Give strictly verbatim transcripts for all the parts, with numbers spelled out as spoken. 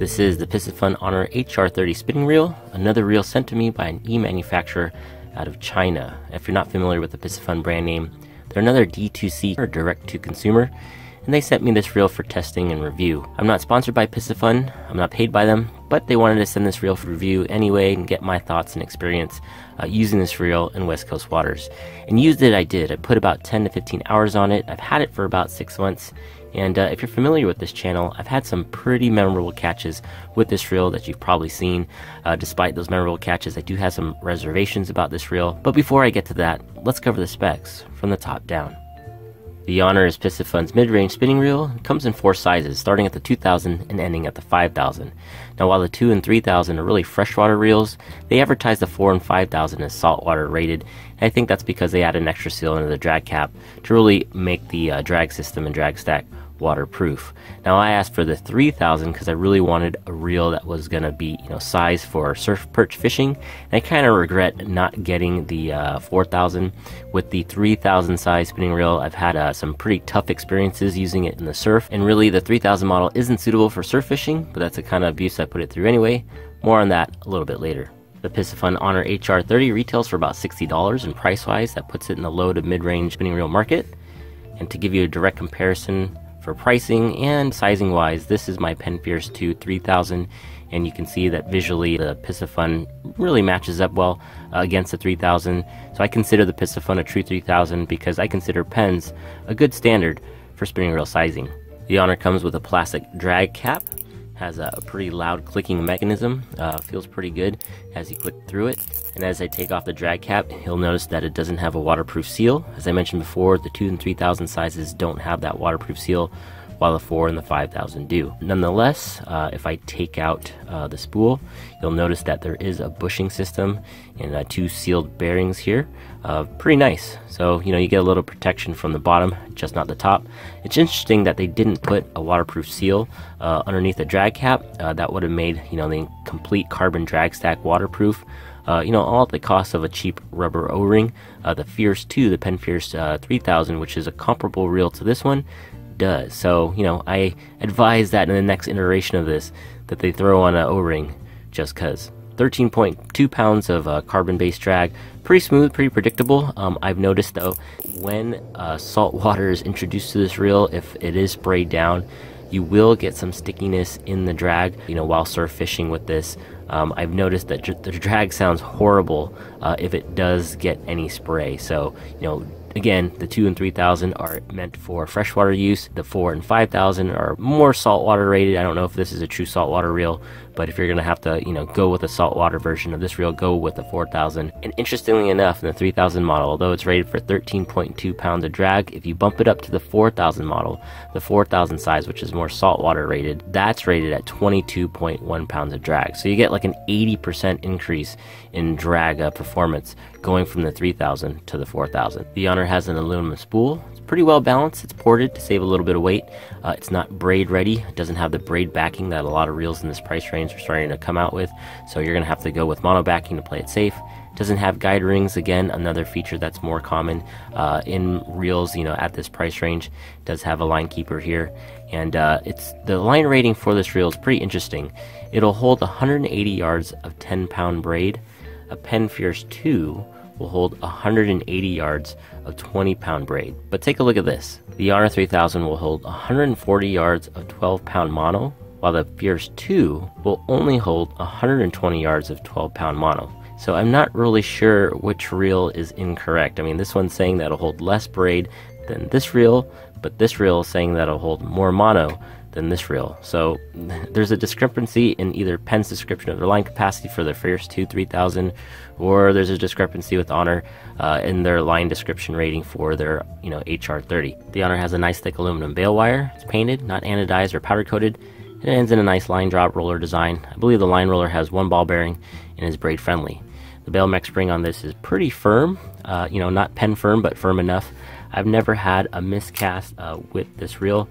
This is the Piscifun Honor H R thirty spinning reel, another reel sent to me by an e-manufacturer out of China. If you're not familiar with the Piscifun brand name, they're another D two C or direct-to-consumer, and they sent me this reel for testing and review. I'm not sponsored by Piscifun, I'm not paid by them, but they wanted to send this reel for review anyway and get my thoughts and experience uh, using this reel in West Coast waters. And used it I did. I put about ten to fifteen hours on it. I've had it for about six months. And uh, if you're familiar with this channel, I've had some pretty memorable catches with this reel that you've probably seen. Uh, despite those memorable catches, I do have some reservations about this reel. But before I get to that, let's cover the specs from the top down. The Honor is Piscifun's mid-range spinning reel. It comes in four sizes, starting at the two thousand and ending at the five thousand. Now while the two and three thousand are really freshwater reels, they advertise the four and five thousand as saltwater rated. I think that's because they add an extra seal under the drag cap to really make the uh, drag system and drag stack waterproof. Now I asked for the three thousand because I really wanted a reel that was going to be, you know, sized for surf perch fishing, and I kind of regret not getting the uh, four thousand. With the three thousand size spinning reel, I've had uh, some pretty tough experiences using it in the surf, and really the three thousand model isn't suitable for surf fishing, but that's the kind of abuse I put it through anyway. More on that a little bit later. The Piscifun Honor H R thirty retails for about sixty dollars, and price-wise that puts it in the low to mid-range spinning reel market. And to give you a direct comparison for pricing and sizing wise, this is my Penn Fierce two three thousand, and you can see that visually the Piscifun really matches up well uh, against the three thousand. So I consider the Piscifun a true three thousand because I consider Penn's a good standard for spinning reel sizing. The Honor comes with a plastic drag cap, has a, a pretty loud clicking mechanism, uh, feels pretty good as you click through it. And as I take off the drag cap, you'll notice that it doesn't have a waterproof seal. As I mentioned before, the two and three thousand sizes don't have that waterproof seal, while the four and the five thousand do. Nonetheless, uh, if I take out uh, the spool, you'll notice that there is a bushing system and uh, two sealed bearings here. Uh, pretty nice. So, you know, you get a little protection from the bottom, just not the top. It's interesting that they didn't put a waterproof seal uh, underneath the drag cap. Uh, that would have made, you know, the complete carbon drag stack waterproof. Uh, you know, all at the cost of a cheap rubber O-ring. Uh, the Fierce two, the Penn Fierce uh, three thousand, which is a comparable reel to this one, does. So, you know, I advise that in the next iteration of this, that they throw on an O-ring just because. thirteen point two pounds of uh, carbon-based drag. Pretty smooth, pretty predictable. Um, I've noticed, though, when uh, salt water is introduced to this reel, if it is sprayed down, you will get some stickiness in the drag, you know, while surf fishing with this. Um, I've noticed that dr the drag sounds horrible uh, if it does get any spray. So, you know, again, the two and three thousand are meant for freshwater use. The four and five thousand are more saltwater rated. I don't know if this is a true saltwater reel, but if you're going to have to, you know, go with a saltwater version of this reel, go with the four thousand. And interestingly enough, in the three thousand model, although it's rated for thirteen point two pounds of drag, if you bump it up to the four thousand model, the four thousand size, which is more saltwater rated, that's rated at twenty-two point one pounds of drag. So you get like an eighty percent increase in drag uh, performance going from the three thousand to the four thousand. The Honor has an aluminum spool. It's pretty well balanced. It's ported to save a little bit of weight. Uh, it's not braid ready. It doesn't have the braid backing that a lot of reels in this price range are starting to come out with. So you're going to have to go with mono backing to play it safe. Doesn't have guide rings, again, another feature that's more common uh, in reels, you know, at this price range. Does have a line keeper here, and uh, it's the line rating for this reel is pretty interesting. It'll hold one hundred eighty yards of ten pound braid. A Penn Fierce two will hold one hundred eighty yards of twenty pound braid. But take a look at this. The Honor three thousand will hold one hundred forty yards of twelve pound mono, while the Fierce two will only hold one hundred twenty yards of twelve pound mono. So I'm not really sure which reel is incorrect. I mean, this one's saying that it'll hold less braid than this reel, but this reel is saying that it'll hold more mono than this reel. So there's a discrepancy in either Penn's description of their line capacity for the Fierce two three thousand, or there's a discrepancy with Honor uh, in their line description rating for their, you know, H R thirty. The Honor has a nice thick aluminum bale wire. It's painted, not anodized or powder coated. It ends in a nice line drop roller design. I believe the line roller has one ball bearing and is braid friendly. The bale mech spring on this is pretty firm, uh, you know, not Penn firm, but firm enough. I've never had a miscast uh, with this reel,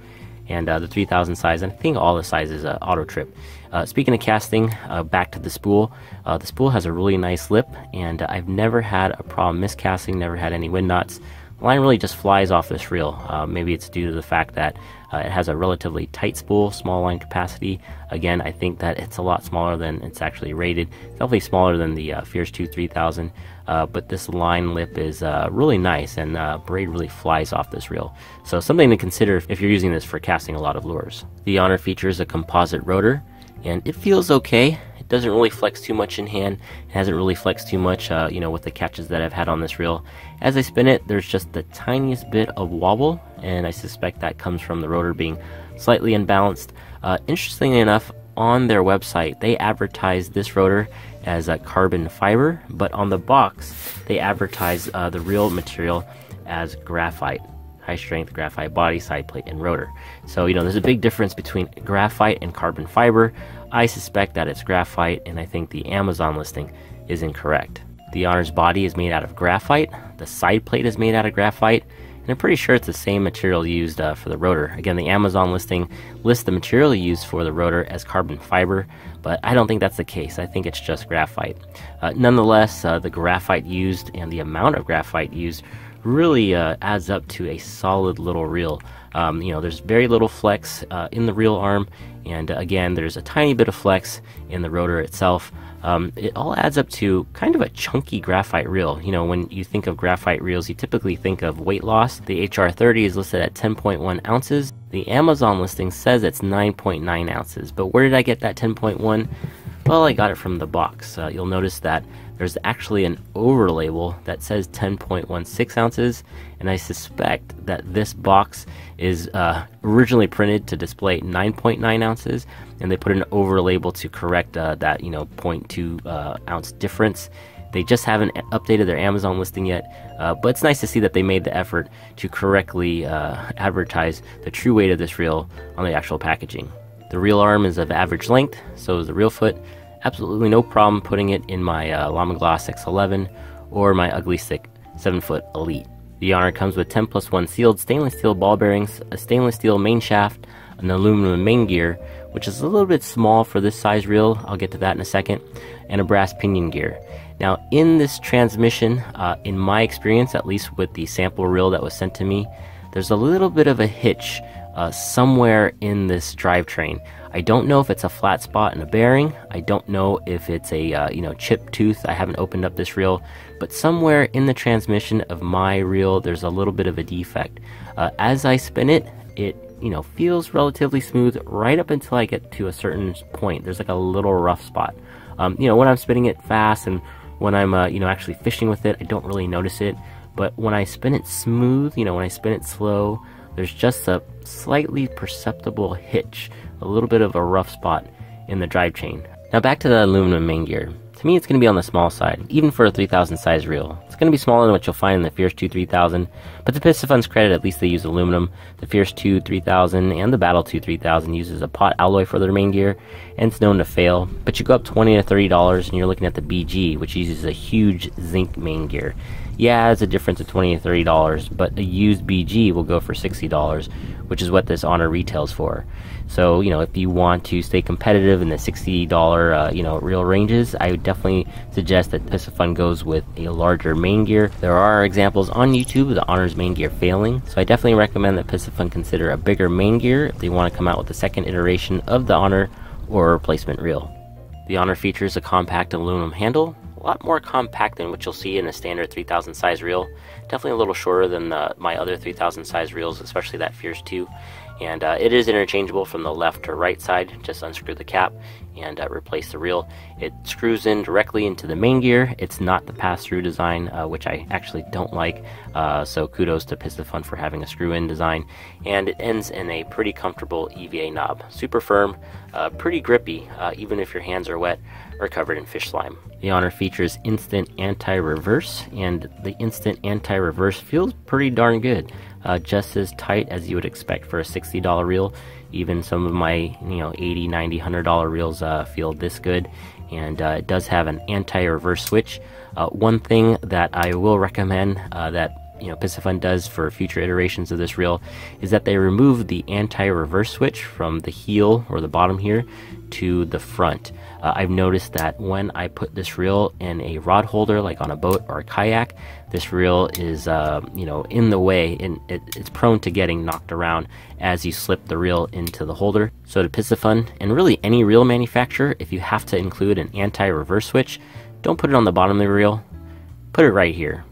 and uh, the three thousand size, and I think all the sizes uh, auto trip. Uh, speaking of casting, uh, back to the spool. Uh, the spool has a really nice lip, and uh, I've never had a problem miscasting, never had any wind knots. The line really just flies off this reel. Uh, maybe it's due to the fact that uh, it has a relatively tight spool, small line capacity. Again, I think that it's a lot smaller than it's actually rated. It's definitely smaller than the uh, Fierce two three thousand, uh, but this line lip is uh, really nice, and uh, braid really flies off this reel. So something to consider if you're using this for casting a lot of lures. The Honor features a composite rotor, and it feels okay. Doesn't really flex too much in hand. It hasn't really flexed too much, uh, you know, with the catches that I've had on this reel. As I spin it, there's just the tiniest bit of wobble, and I suspect that comes from the rotor being slightly unbalanced. Uh, interestingly enough, on their website, they advertise this rotor as a carbon fiber, but on the box, they advertise uh, the reel material as graphite. High-strength graphite body, side plate, and rotor. So, you know, there's a big difference between graphite and carbon fiber. I suspect that it's graphite, and I think the Amazon listing is incorrect. The Honor's body is made out of graphite, the side plate is made out of graphite, and I'm pretty sure it's the same material used uh, for the rotor. Again, the Amazon listing lists the material used for the rotor as carbon fiber, but I don't think that's the case. I think it's just graphite. Uh, nonetheless, uh, the graphite used and the amount of graphite used really uh, adds up to a solid little reel. Um, you know, there's very little flex uh, in the reel arm, and again, there's a tiny bit of flex in the rotor itself. Um, it all adds up to kind of a chunky graphite reel. You know, when you think of graphite reels, you typically think of weight loss. The H R thirty is listed at ten point one ounces. The Amazon listing says it's nine point nine ounces, but where did I get that ten point one? Well, I got it from the box. Uh, you'll notice that there's actually an over label that says ten point one six ounces, and I suspect that this box is uh, originally printed to display nine point nine ounces, and they put an over label to correct uh, that, you know, zero point two uh, ounce difference. They just haven't updated their Amazon listing yet, uh, but it's nice to see that they made the effort to correctly uh, advertise the true weight of this reel on the actual packaging. The reel arm is of average length, so is the reel foot. Absolutely no problem putting it in my uh, Lamiglas X eleven or my Ugly Stick seven foot Elite. The Honor comes with ten plus one sealed stainless steel ball bearings, a stainless steel main shaft, an aluminum main gear, which is a little bit small for this size reel, I'll get to that in a second, and a brass pinion gear. Now in this transmission, uh, in my experience, at least with the sample reel that was sent to me, there's a little bit of a hitch Uh, somewhere in this drivetrain. I don't know if it's a flat spot in a bearing. I don't know if it's a uh, you know, chipped tooth. I haven't opened up this reel, but somewhere in the transmission of my reel, there's a little bit of a defect. Uh, as I spin it, it you know feels relatively smooth right up until I get to a certain point. There's like a little rough spot. Um, you know, when I'm spinning it fast and when I'm uh, you know actually fishing with it, I don't really notice it. But when I spin it smooth, you know, when I spin it slow, there's just a slightly perceptible hitch, a little bit of a rough spot in the drivetrain. Now back to the aluminum main gear. To me, it's going to be on the small side, even for a three thousand size reel. It's going to be smaller than what you'll find in the Fierce two three thousand, but to Piscifun's credit, at least they use aluminum. The Fierce two three thousand and the Battle two three thousand uses a pot alloy for their main gear, and it's known to fail. But you go up twenty to thirty dollars and you're looking at the B G, which uses a huge zinc main gear. Yeah, it's a difference of twenty to thirty dollars, but a used B G will go for sixty dollars, which is what this Honor retails for. So, you know, if you want to stay competitive in the sixty dollar, uh, you know, reel ranges, I would definitely suggest that Piscifun goes with a larger main gear. There are examples on YouTube of the Honor's main gear failing, so I definitely recommend that Piscifun consider a bigger main gear if they want to come out with a second iteration of the Honor or a replacement reel. The Honor features a compact aluminum handle, a lot more compact than what you'll see in a standard three thousand size reel. Definitely a little shorter than the, my other three thousand size reels, especially that Fierce two. And uh, it is interchangeable from the left to right side. Just unscrew the cap and uh, replace the reel. It screws in directly into the main gear. It's not the pass-through design, uh, which I actually don't like. Uh, so kudos to Piscifun for having a screw-in design. And it ends in a pretty comfortable E V A knob. Super firm, uh, pretty grippy, uh, even if your hands are wet or covered in fish slime. The Honor features instant anti-reverse, and the instant anti-reverse feels pretty darn good. Uh, just as tight as you would expect for a sixty dollar reel. Even some of my, you know, eighty, ninety, one hundred dollar reels uh, feel this good. And uh, it does have an anti-reverse switch. Uh, one thing that I will recommend uh, that you know, Piscifun does for future iterations of this reel is that they remove the anti-reverse switch from the heel or the bottom here to the front. Uh, I've noticed that when I put this reel in a rod holder, like on a boat or a kayak, this reel is, uh, you know, in the way, and it, it's prone to getting knocked around as you slip the reel into the holder. So to Piscifun, and really any reel manufacturer, if you have to include an anti-reverse switch, don't put it on the bottom of the reel, put it right here.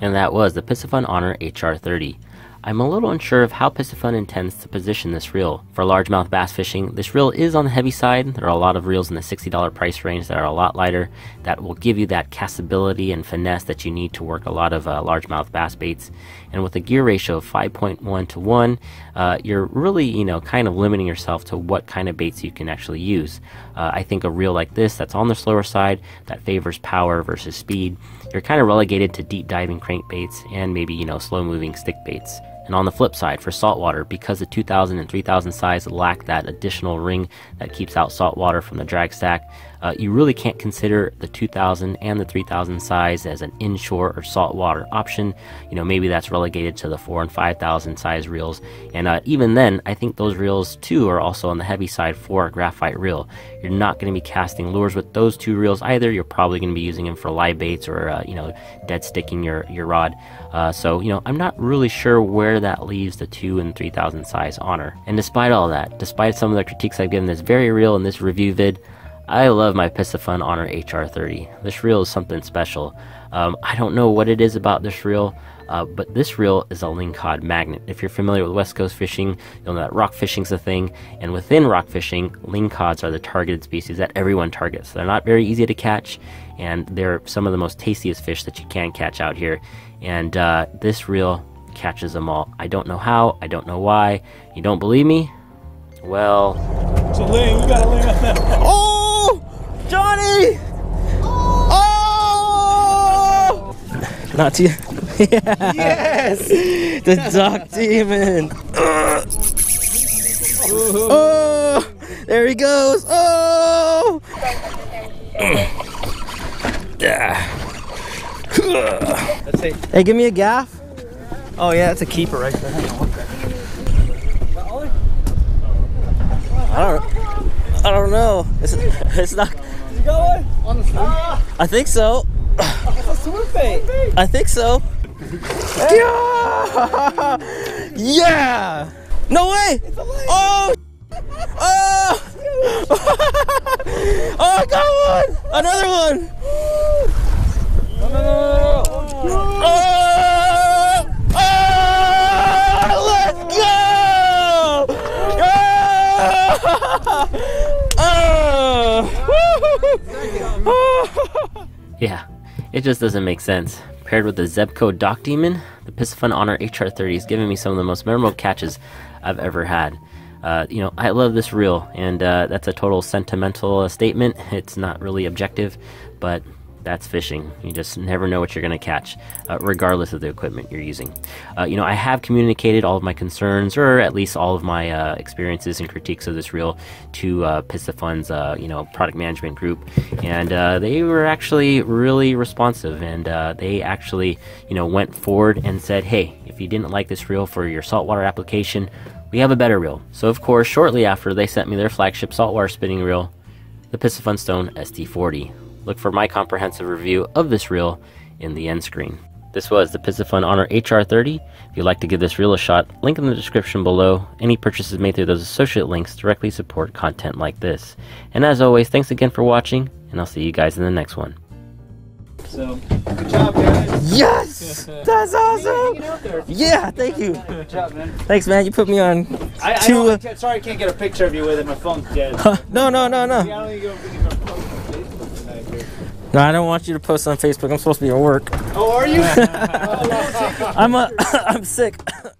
And that was the Piscifun Honor H R thirty. I'm a little unsure of how Piscifun intends to position this reel. For largemouth bass fishing, this reel is on the heavy side. There are a lot of reels in the sixty dollar price range that are a lot lighter, that will give you that castability and finesse that you need to work a lot of uh, largemouth bass baits. And with a gear ratio of five point one to one, uh, you're really, you know, kind of limiting yourself to what kind of baits you can actually use. Uh, I think a reel like this that's on the slower side, that favors power versus speed, you're kind of relegated to deep diving crankbaits and maybe, you know, slow moving stick baits. And on the flip side, for saltwater, because the two thousand and three thousand size lack that additional ring that keeps out saltwater from the drag stack, uh, you really can't consider the two thousand and the three thousand size as an inshore or saltwater option. You know, maybe that's relegated to the four and five thousand size reels. And uh, even then, I think those reels too are also on the heavy side for a graphite reel. You're not going to be casting lures with those two reels either. You're probably going to be using them for live baits or, uh, you know, dead sticking your, your rod. Uh, so, you know, I'm not really sure where that leaves the two and three thousand size Honor. And despite all that, despite some of the critiques I've given this very reel in this review vid, I love my Piscifun Honor H R thirty. This reel is something special. Um, I don't know what it is about this reel, uh, but this reel is a lingcod magnet. If you're familiar with West Coast fishing, you'll know that rock fishing's a thing, and within rock fishing, lingcods are the targeted species that everyone targets. So they're not very easy to catch, and they're some of the most tastiest fish that you can catch out here. And uh, this reel catches them all. I don't know how, I don't know why. You don't believe me? Well, it's a ling, we got a ling on that. Oh, Johnny! Oh! Oh! Not to you. Yeah. Yes! The Dock Demon! Oh! There he goes! Oh! Yeah. That's it. Hey, give me a gaff. Oh yeah, that's a keeper right there. I don't, I don't know. It's, it's not. Is it going? On the swim? I think so. It's a swim bait. I think so. Yeah! Yeah! No way! It's a lake. Oh! Oh! Oh! I got one! Another one! No! No! No! No! No! Oh! Yeah, it just doesn't make sense. Paired with the Zebco Dock Demon, the Piscifun Honor H R thirty has given me some of the most memorable catches I've ever had. Uh, you know, I love this reel, and uh, that's a total sentimental uh, statement. It's not really objective, but that's fishing. You just never know what you're going to catch, uh, regardless of the equipment you're using. Uh, you know, I have communicated all of my concerns, or at least all of my uh, experiences and critiques of this reel to uh, Piscifun's, uh, you know, product management group, and uh, they were actually really responsive, and uh, they actually, you know, went forward and said, hey, if you didn't like this reel for your saltwater application, we have a better reel. So, of course, shortly after, they sent me their flagship saltwater spinning reel, the Piscifun Stone S T forty. Look for my comprehensive review of this reel in the end screen. This was the Piscifun Honor H R thirty. If you'd like to give this reel a shot, link in the description below. Any purchases made through those associate links directly support content like this. And as always, thanks again for watching, and I'll see you guys in the next one. So, good job, guys. Yes! That's awesome! Yeah, thank you. Good job, man. Thanks, man. You put me on. I, I don't, uh, sorry I can't get a picture of you with it. My phone's dead. Huh? No, no, no, no. See, I don't even get a phone. No, I don't want you to post on Facebook. I'm supposed to be at work. Oh, are you? I'm a, I'm sick.